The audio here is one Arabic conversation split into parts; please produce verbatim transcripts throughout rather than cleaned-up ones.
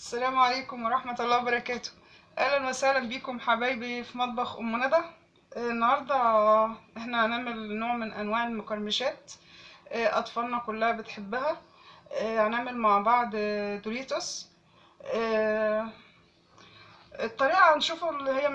السلام عليكم ورحمة الله وبركاته. اهلا وسهلا بكم حبايبي في مطبخ ام ندى. النهاردة احنا هنعمل نوع من انواع المقرمشات اطفالنا كلها بتحبها. هنعمل مع بعض دوريتوس. الطريقة هنشوفه اللي هي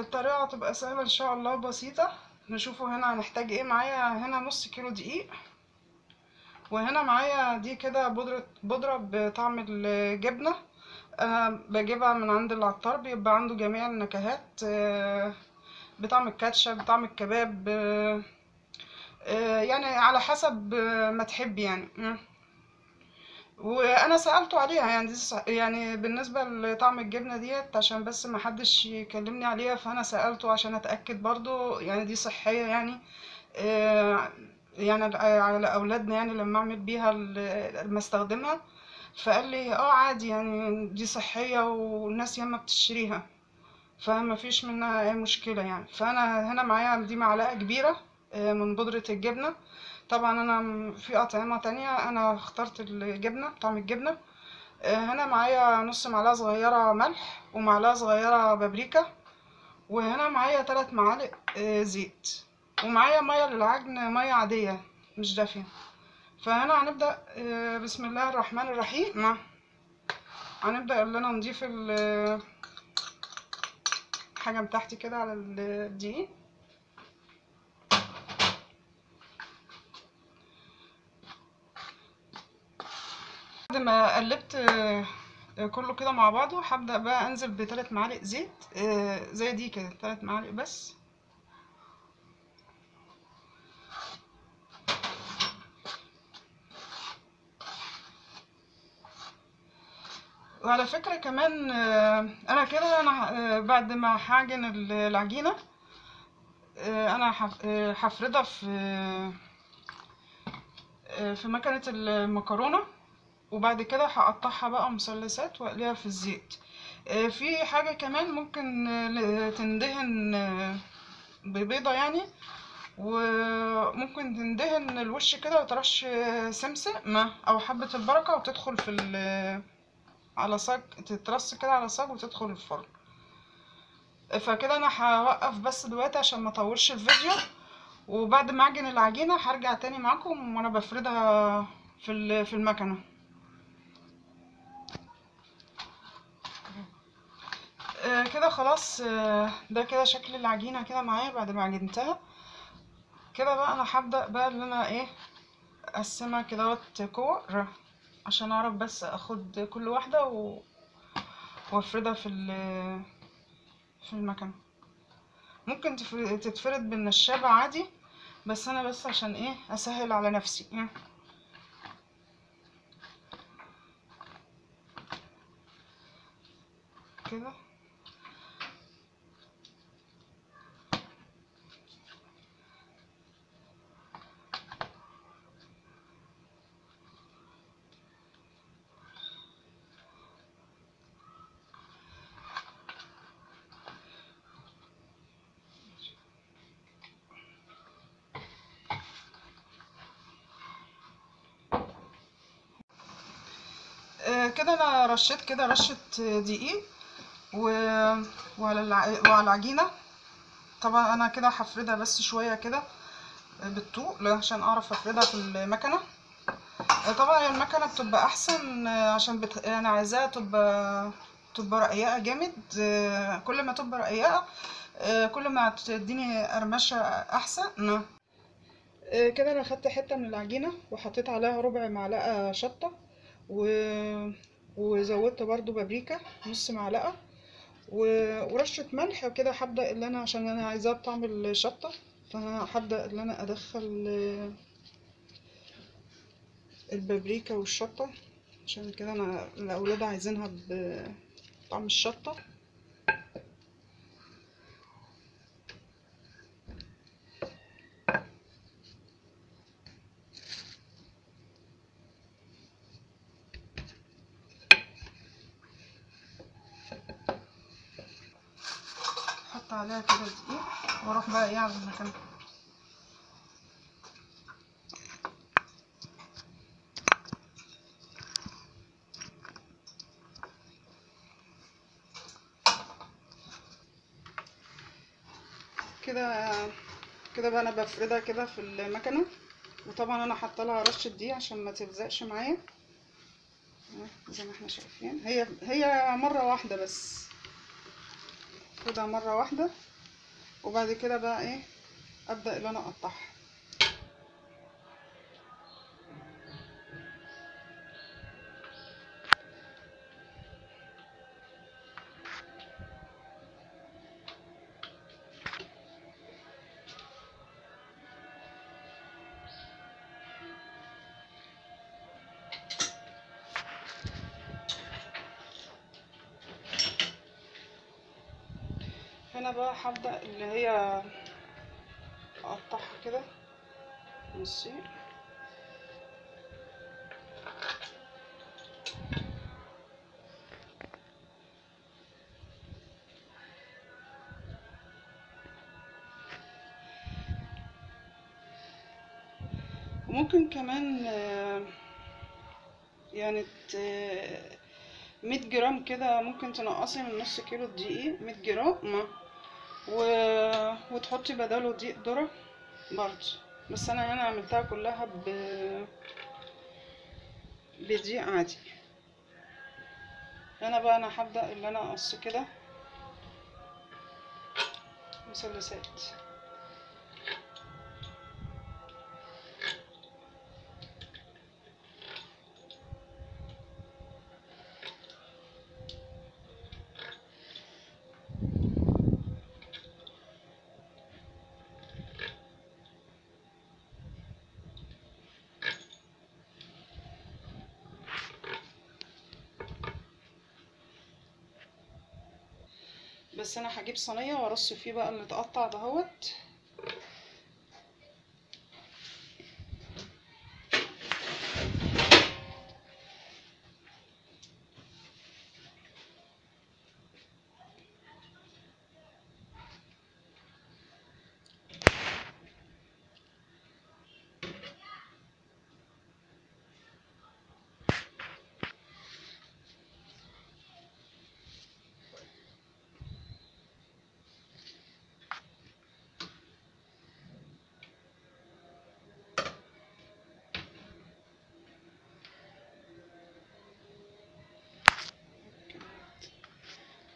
الطريقة تبقى سهلة ان شاء الله بسيطة. نشوفه هنا هنحتاج ايه. معايا هنا نص كيلو دقيق، وهنا معايا دي كده بودرة بودرة بطعم الجبنة، أنا بجيبها من عند العطار، بيبقى عنده جميع النكهات بطعم الكاتشب بطعم الكباب، يعني على حسب ما تحب يعني. وانا سألته عليها يعني يعني بالنسبة لطعم الجبنة ديت، عشان بس ما حدش يكلمني عليها، فانا سألته عشان اتأكد برضو يعني دي صحية يعني يعني على اولادنا، يعني لما اعمل بيها لما استخدمها. فقال لي اه عادي يعني دي صحيه والناس ياما بتشتريها، فما فيش منها اي مشكله يعني. فانا هنا معايا دي معلقه كبيره من بودره الجبنه. طبعا انا في اطعمه تانية انا اخترت الجبنه طعم الجبنه. هنا معايا نص معلقه صغيره ملح ومعلقه صغيره بابريكا، وهنا معايا ثلاث معالق زيت، ومعايا ميه للعجن، ميه عاديه مش دافيه. فهنا هنبدا بسم الله الرحمن الرحيم. هنبدا ان انا نضيف الحاجه من تحت كده على الدقيق. بعد ما قلبت كله كده مع بعضه، هبدا بقى انزل بثلاث معالق زيت زي دي كده، ثلاث معالق بس. وعلى فكرة كمان انا كده انا بعد ما هعجن العجينة انا هفردها في في مكنة المكرونة، وبعد كده هقطعها بقى مثلثات واقليها في الزيت. في حاجة كمان ممكن تندهن ببيضة يعني، وممكن تندهن الوش كده وترش سمسم او حبة البركة وتدخل في ال على صاج، تترص كده على صاج وتدخل الفرن. فكده انا هوقف بس دلوقتي عشان ما اطولش الفيديو، وبعد ما اعجن العجينه هرجع تاني معاكم وانا بفردها في في المكنه. كده خلاص ده كده شكل العجينه كده معايا بعد ما عجنتها. كده بقى انا هبدا بقى ان انا ايه اقسمها كدهوت كور عشان اعرف بس اخد كل واحده وافردها في في المكنه. ممكن تتفرد بالنشابه عادي، بس انا بس عشان ايه اسهل على نفسي. كده كده انا رشيت كده رشه دقيق وعلى العجينه. طبعا انا كده هفردها بس شويه كده بالطوق عشان اعرف افردها في المكنه. طبعا المكنه بتبقى احسن عشان بت... انا عايزاها تبقى تبقى رقيقه جامد. كل ما تبقى رقيقه كل ما تديني قرمشه احسن. كده انا خدت حته من العجينه وحطيت عليها ربع معلقه شطه، وزودت برضو بابريكا نص معلقه ورشه ملح وكده. هبدا اللي انا عشان انا عايزاه بطعم الشطه، فهبدا اللي انا ادخل البابريكا والشطه عشان كده انا الاولاد عايزينها بطعم الشطه. عليها كده دقيق واروح بقى ايه على المكنه. كده كده بقى انا بفردها كده في المكنه، وطبعا انا حاطه لها رشه دي عشان ما تلزقش معايا زي ما احنا شايفين. هي هي مره واحده بس، خدها مره واحده وبعد كده بقى ايه ابدا ان انا اقطعها. هنا بقى هبدأ اللي هي اقطعها كده نصين. وممكن كمان يعني مية جرام كده ممكن تنقصي من نص كيلو الدقيق مية جرام و... وتحطي بداله دقيق ذره برضه، بس انا هنا عملتها كلها ب بدقيق عادي. هنا بقى انا هبدا ان انا اقص كده مثلثات. بس انا هجيب صينيه وارص فيه بقى اللي اتقطع دهوت.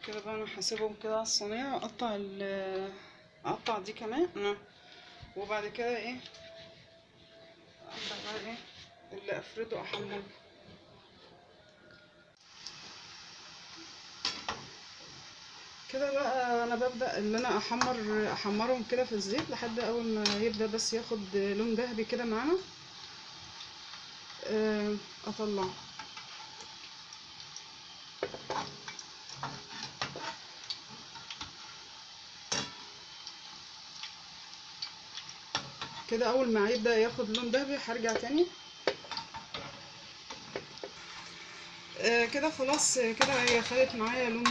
كده بقى انا هسيبهم كده على الصينيه، اقطع ال اقطع دي كمان، وبعد كده ايه ابدا بقى ايه اللي افرده احمره. كده بقى انا ببدا ان انا احمر احمرهم كده في الزيت لحد اول ما يبدا بس ياخد لون ذهبي كده معانا. اطلعه كده، اول ما يبدا ياخد لون دهبي هرجع تاني. آه كده خلاص، كده هي خدت معايا لون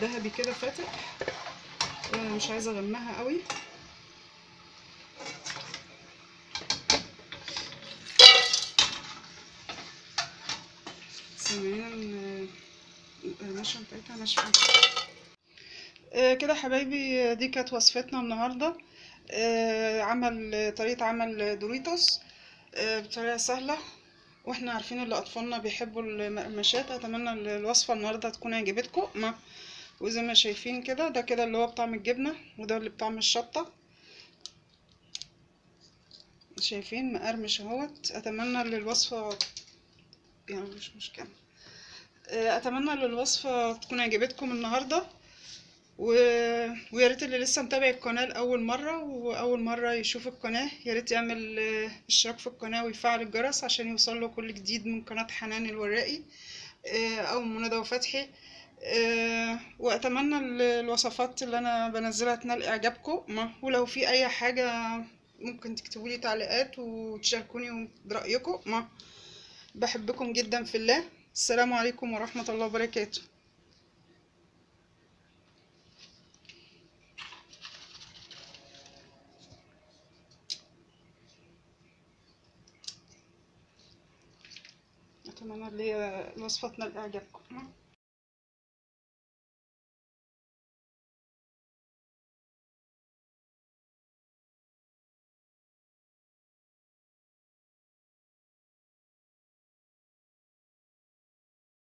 دهبي كده فاتح. آه مش عايزه اغمقها قوي. سامعين القماشه بتاعتها ناشفه. آه كده حبايبي، دي كانت وصفتنا النهارده، عمل طريقة عمل دوريتوس بطريقة سهلة واحنا عارفين اللي اطفالنا بيحبوا المقرمشات. اتمنى الوصفة النهاردة تكون عجبتكم، وزي ما شايفين كده ده كده اللي هو بطعم الجبنة وده اللي بطعم الشطة، شايفين مقرمش اهوت. اتمنى الوصفة يعني مش مشكلة، اتمنى الوصفة تكون عجبتكم النهاردة، و... ويا ريت اللي لسه متابع القناه لاول مره واول مره يشوف القناه يا ريت يعمل اشتراك في القناه ويفعل الجرس عشان يوصله كل جديد من قناه حنان الوراقي او منى وفتحي. واتمنى الوصفات اللي انا بنزلها تنال اعجابكم، ولو في اي حاجه ممكن تكتبوا لي تعليقات وتشاركوني برايكم. بحبكم جدا في الله. السلام عليكم ورحمه الله وبركاته. أتمنى لي وصفتنا لإعجابكم.